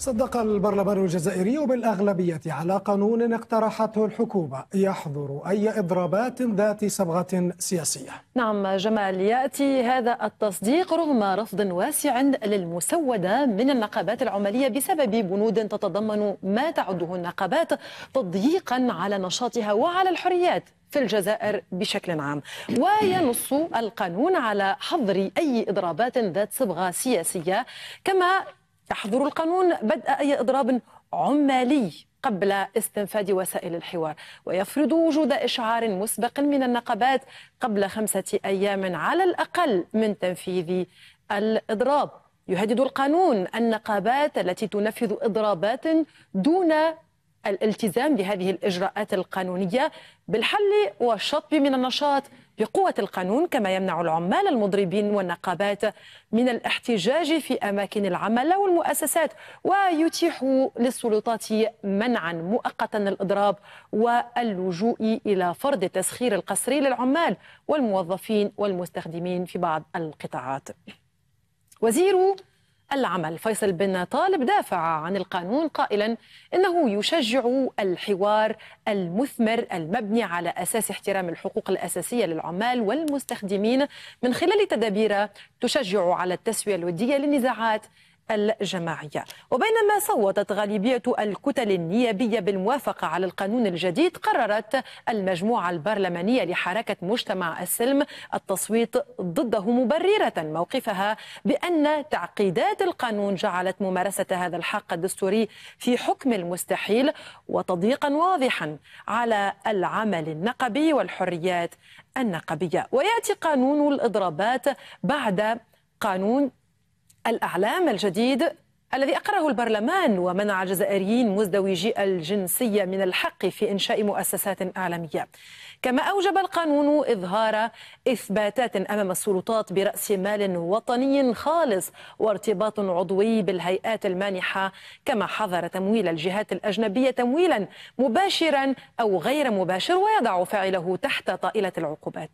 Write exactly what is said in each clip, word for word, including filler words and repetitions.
صدق البرلمان الجزائري بالأغلبية على قانون اقترحته الحكومة يحظر أي إضرابات ذات صبغة سياسية. نعم جمال، يأتي هذا التصديق رغم رفض واسع للمسودة من النقابات العمالية بسبب بنود تتضمن ما تعده النقابات تضييقا على نشاطها وعلى الحريات في الجزائر بشكل عام. وينص القانون على حظر أي إضرابات ذات صبغة سياسية، كما يحظر القانون بدء أي إضراب عمالي قبل استنفاذ وسائل الحوار، ويفرض وجود إشعار مسبق من النقابات قبل خمسة أيام على الأقل من تنفيذ الإضراب. يهدد القانون النقابات التي تنفذ إضرابات دون الالتزام بهذه الإجراءات القانونية بالحل والشطب من النشاط بقوة القانون، كما يمنع العمال المضربين والنقابات من الاحتجاج في أماكن العمل والمؤسسات، ويتيح للسلطات منعا مؤقتا للإضراب واللجوء إلى فرض التسخير القسري للعمال والموظفين والمستخدمين في بعض القطاعات. وزير العمل فيصل بن طالب دافع عن القانون قائلا إنه يشجع الحوار المثمر المبني على أساس احترام الحقوق الأساسية للعمال والمستخدمين من خلال تدابير تشجع على التسوية الودية للنزاعات الجماعية. وبينما صوتت غالبية الكتل النيابية بالموافقة على القانون الجديد، قررت المجموعة البرلمانية لحركة مجتمع السلم التصويت ضده مبررة موقفها بأن تعقيدات القانون جعلت ممارسة هذا الحق الدستوري في حكم المستحيل وتضييقا واضحا على العمل النقبي والحريات النقبية. ويأتي قانون الإضرابات بعد قانون الأعلام الجديد الذي أقره البرلمان ومنع الجزائريين مزدوجي الجنسية من الحق في إنشاء مؤسسات إعلامية. كما أوجب القانون إظهار إثباتات أمام السلطات برأس مال وطني خالص وارتباط عضوي بالهيئات المانحة، كما حظر تمويل الجهات الأجنبية تمويلا مباشرا أو غير مباشر ويضع فاعله تحت طائلة العقوبات.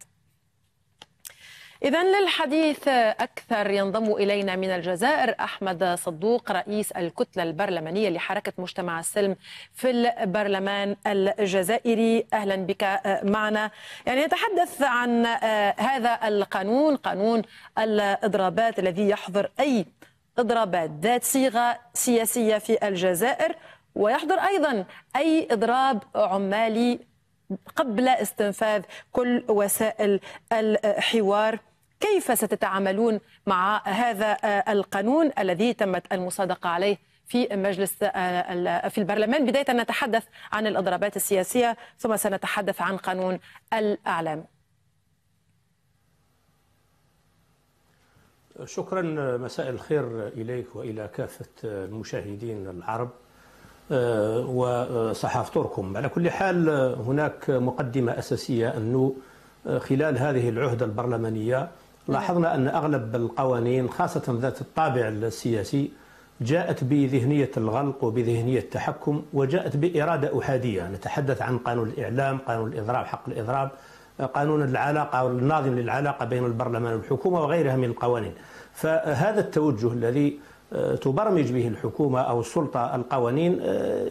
إذا للحديث أكثر ينضم إلينا من الجزائر أحمد صدوق، رئيس الكتلة البرلمانية لحركة مجتمع السلم في البرلمان الجزائري. أهلا بك معنا. يعني نتحدث عن هذا القانون، قانون الإضرابات الذي يحظر أي إضرابات ذات صيغة سياسية في الجزائر، ويحظر أيضا أي إضراب عمالي قبل استنفاذ كل وسائل الحوار. كيف ستتعاملون مع هذا القانون الذي تمت المصادقة عليه في مجلس في البرلمان؟ بداية نتحدث عن الإضرابات السياسية ثم سنتحدث عن قانون الأعلام. شكرا، مساء الخير إليك وإلى كافة المشاهدين العرب وصحافتركم. على كل حال، هناك مقدمة أساسية أنه خلال هذه العهدة البرلمانية لاحظنا أن أغلب القوانين خاصة ذات الطابع السياسي جاءت بذهنية الغلق وبذهنية التحكم، وجاءت بإرادة أحادية. نتحدث عن قانون الإعلام، قانون الإضراب، حق الإضراب، قانون العلاقة أو الناظم للعلاقة بين البرلمان والحكومة وغيرها من القوانين. فهذا التوجه الذي تبرمج به الحكومة أو السلطة القوانين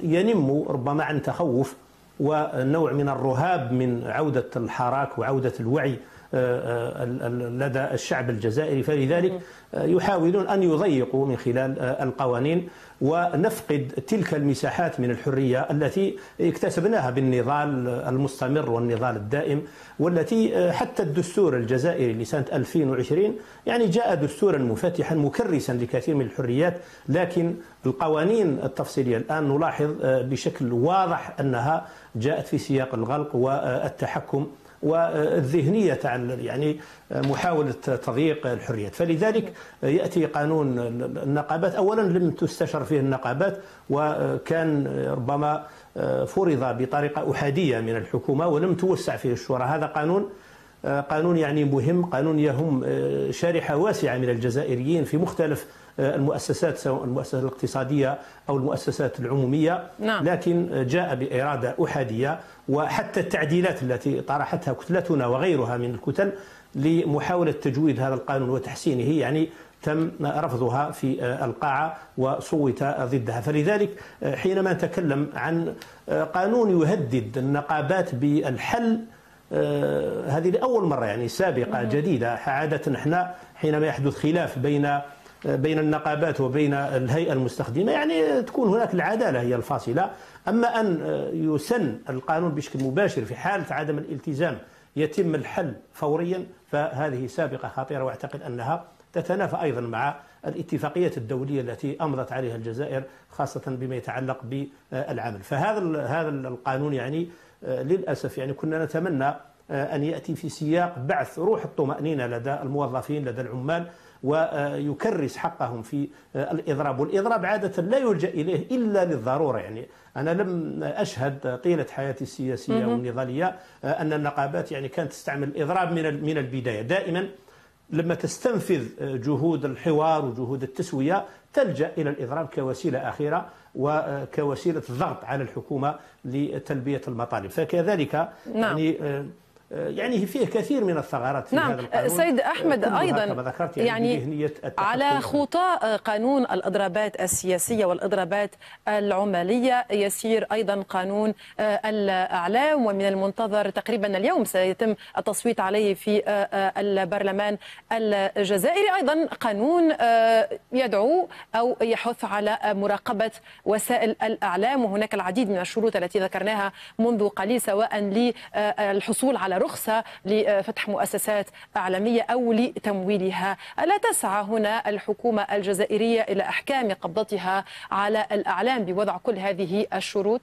ينم ربما عن تخوف ونوع من الرهاب من عودة الحراك وعودة الوعي لدى الشعب الجزائري، فلذلك يحاولون أن يضيقوا من خلال القوانين ونفقد تلك المساحات من الحرية التي اكتسبناها بالنضال المستمر والنضال الدائم، والتي حتى الدستور الجزائري لسنة ألفين وعشرين يعني جاء دستورا مفتحا مكرسا لكثير من الحريات. لكن القوانين التفصيلية الآن نلاحظ بشكل واضح أنها جاءت في سياق الغلق والتحكم والذهنية يعني محاولة تضييق الحريات. فلذلك يأتي قانون النقابات، أولا لم تستشر فيه النقابات وكان ربما فرض بطريقة أحادية من الحكومة ولم توسع فيه الشورى. هذا قانون قانون يعني مهم، قانون يهم شريحة واسعة من الجزائريين في مختلف المؤسسات، سواء المؤسسات الاقتصادية أو المؤسسات العمومية. نعم. لكن جاء بإرادة أحادية، وحتى التعديلات التي طرحتها كتلتنا وغيرها من الكتل لمحاولة تجويد هذا القانون وتحسينه يعني تم رفضها في القاعة وصوت ضدها. فلذلك حينما نتكلم عن قانون يهدد النقابات بالحل، هذه لأول مرة يعني سابقة جديدة. عادة احنا حينما يحدث خلاف بين بين النقابات وبين الهيئة المستخدمة يعني تكون هناك العدالة هي الفاصلة. أما أن يسن القانون بشكل مباشر في حالة عدم الالتزام يتم الحل فوريا، فهذه سابقة خطيرة، وأعتقد أنها تتنافى أيضا مع الاتفاقيات الدولية التي أمضت عليها الجزائر خاصة بما يتعلق بالعمل. فهذا هذا القانون يعني للأسف يعني كنا نتمنى أن يأتي في سياق بعث روح الطمأنينة لدى الموظفين لدى العمال ويكرس حقهم في الإضراب، والإضراب عادة لا يلجأ إليه إلا للضرورة. يعني أنا لم أشهد طيلة حياتي السياسية والنضالية أن النقابات يعني كانت تستعمل الإضراب من من البداية. دائما لما تستنفذ جهود الحوار وجهود التسوية تلجأ إلى الإضراب كوسيلة أخيرة وكوسيلة ضغط على الحكومة لتلبية المطالب. فكذلك يعني يعني فيه كثير من الثغرات في نعم. هذا القانون. سيد أحمد أيضا يعني, يعني على خطى قانون الإضرابات السياسية والإضرابات العمالية يسير أيضا قانون الأعلام، ومن المنتظر تقريبا اليوم سيتم التصويت عليه في البرلمان الجزائري، أيضا قانون يدعو أو يحث على مراقبة وسائل الأعلام، وهناك العديد من الشروط التي ذكرناها منذ قليل سواء للحصول على رخصة لفتح مؤسسات إعلامية أو لتمويلها. ألا تسعى هنا الحكومة الجزائرية إلى إحكام قبضتها على الإعلام بوضع كل هذه الشروط؟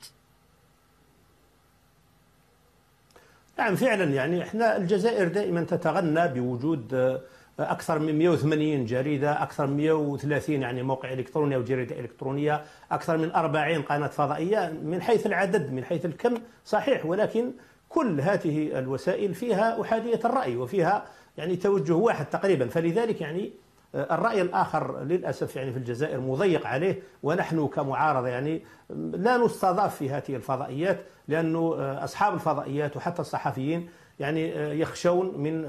نعم فعلا يعني احنا الجزائر دائما تتغنى بوجود أكثر من مئة وثمانين جريدة، أكثر من مئة وثلاثين يعني موقع إلكتروني أو جريدة إلكترونية، أكثر من أربعين قناة فضائية. من حيث العدد من حيث الكم صحيح، ولكن كل هذه الوسائل فيها أحادية الرأي وفيها يعني توجه واحد تقريبا. فلذلك يعني الرأي الآخر للأسف يعني في الجزائر مضيق عليه، ونحن كمعارضة يعني لا نستضاف في هذه الفضائيات، لأنه أصحاب الفضائيات وحتى الصحفيين يعني يخشون من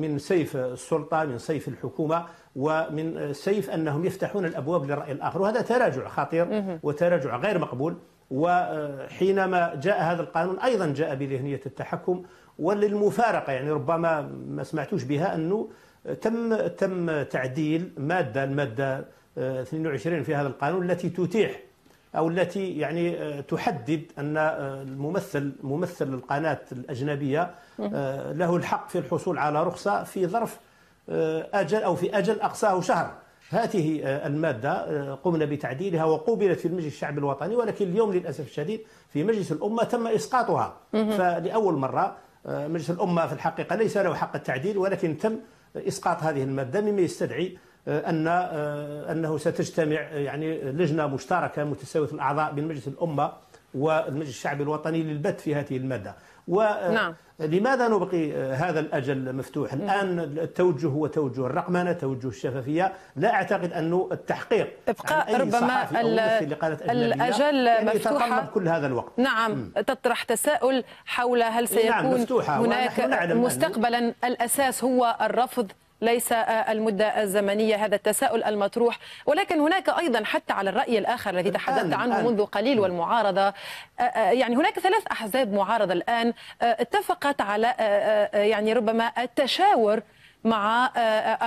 من سيف السلطة من سيف الحكومة ومن سيف أنهم يفتحون الأبواب للرأي الآخر، وهذا تراجع خطير وتراجع غير مقبول. وحينما جاء هذا القانون أيضا جاء بذهنية التحكم وللمفارقة، يعني ربما ما سمعتوش بها أنه تم تم تعديل مادة المادة اثنين وعشرين في هذا القانون التي تتيح أو التي يعني تحدد أن الممثل ممثل القناة الأجنبية له الحق في الحصول على رخصة في ظرف أجل أو في أجل أقصاه شهر. هذه المادة قمنا بتعديلها وقوبلت في المجلس الشعبي الوطني، ولكن اليوم للأسف الشديد في مجلس الأمة تم إسقاطها. فلأول مرة مجلس الأمة في الحقيقة ليس له حق التعديل، ولكن تم إسقاط هذه المادة، مما يستدعي أن أنه ستجتمع يعني لجنة مشتركة متساوية الأعضاء بين مجلس الأمة والمجلس الشعبي الوطني للبت في هذه المادة. ولماذا نبقي هذا الأجل مفتوح؟ الآن التوجه هو توجه الرقمنة، توجه الشفافية. لا أعتقد أنه التحقيق إبقاء ربما الأجل يعني مفتوحة كل هذا الوقت. نعم م. تطرح تساؤل حول هل سيكون نعم هناك مستقبلا الأساس هو الرفض ليس المدة الزمنية، هذا التساؤل المطروح. ولكن هناك أيضا حتى على الرأي الآخر الذي تحدثت عنه منذ قليل والمعارضة، يعني هناك ثلاث أحزاب معارضة الآن اتفقت على يعني ربما التشاور مع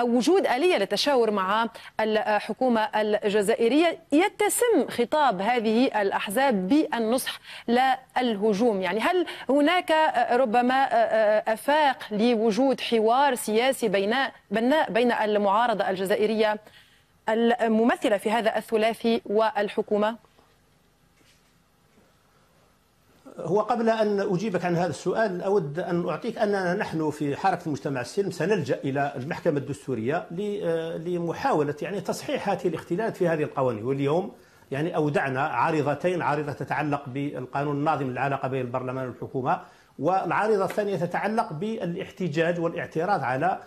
أو وجود آلية للتشاور مع الحكومة الجزائرية. يتسم خطاب هذه الأحزاب بالنصح لا الهجوم، يعني هل هناك ربما آفاق لوجود حوار سياسي بين بين المعارضة الجزائرية الممثلة في هذا الثلاثي والحكومة؟ هو قبل أن أجيبك عن هذا السؤال أود أن أعطيك أننا نحن في حركة مجتمع السلم سنلجأ إلى المحكمة الدستورية لمحاولة يعني تصحيح هذه الاختلالات في هذه القوانين. واليوم يعني أودعنا عارضتين، عارضة تتعلق بالقانون الناظم للعلاقة بين البرلمان والحكومة، والعارضة الثانية تتعلق بالاحتجاج والاعتراض على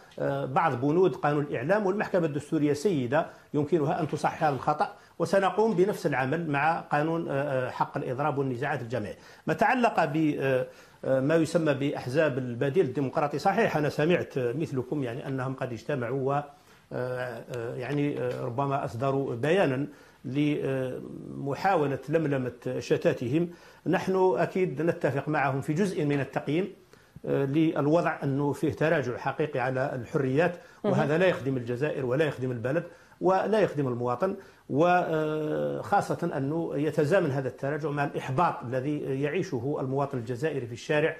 بعض بنود قانون الإعلام. والمحكمة الدستورية سيدة يمكنها أن تصحح هذا الخطأ، وسنقوم بنفس العمل مع قانون حق الإضراب والنزاعات الجماعية. ما تعلق بما يسمى بأحزاب البديل الديمقراطي صحيح أنا سمعت مثلكم يعني أنهم قد اجتمعوا يعني ربما أصدروا بيانا لمحاولة لملمة شتاتهم. نحن أكيد نتفق معهم في جزء من التقييم للوضع أنه فيه تراجع حقيقي على الحريات، وهذا لا يخدم الجزائر ولا يخدم البلد ولا يخدم المواطن، وخاصة أنه يتزامن هذا التراجع مع الإحباط الذي يعيشه المواطن الجزائري في الشارع،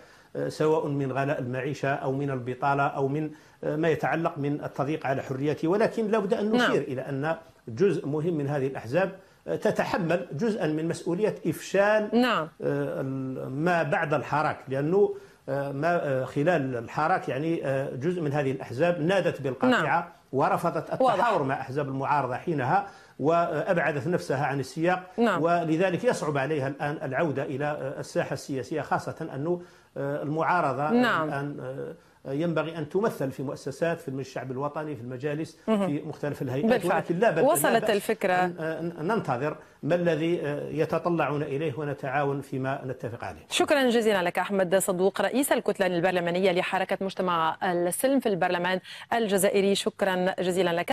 سواء من غلاء المعيشة أو من البطالة أو من ما يتعلق من التضييق على حريته. ولكن لابد أن نشير إلى أن جزء مهم من هذه الأحزاب تتحمل جزءا من مسؤولية إفشال ما بعد الحراك، لأنه ما خلال الحراك يعني جزء من هذه الأحزاب نادت بالقاطعة ورفضت التحاور مع أحزاب المعارضة حينها وأبعدت نفسها عن السياق، ولذلك يصعب عليها الآن العودة إلى الساحة السياسية، خاصة أنه المعارضة الآن ينبغي أن تمثل في مؤسسات، في الشعب الوطني، في المجالس، في مختلف الهيئات. ولكن لا بد وصلت الفكرة أن ننتظر ما الذي يتطلعون إليه ونتعاون فيما نتفق عليه. شكرا جزيلا لك أحمد صدوق، رئيس الكتلة البرلمانية لحركة مجتمع السلم في البرلمان الجزائري. شكرا جزيلا لك.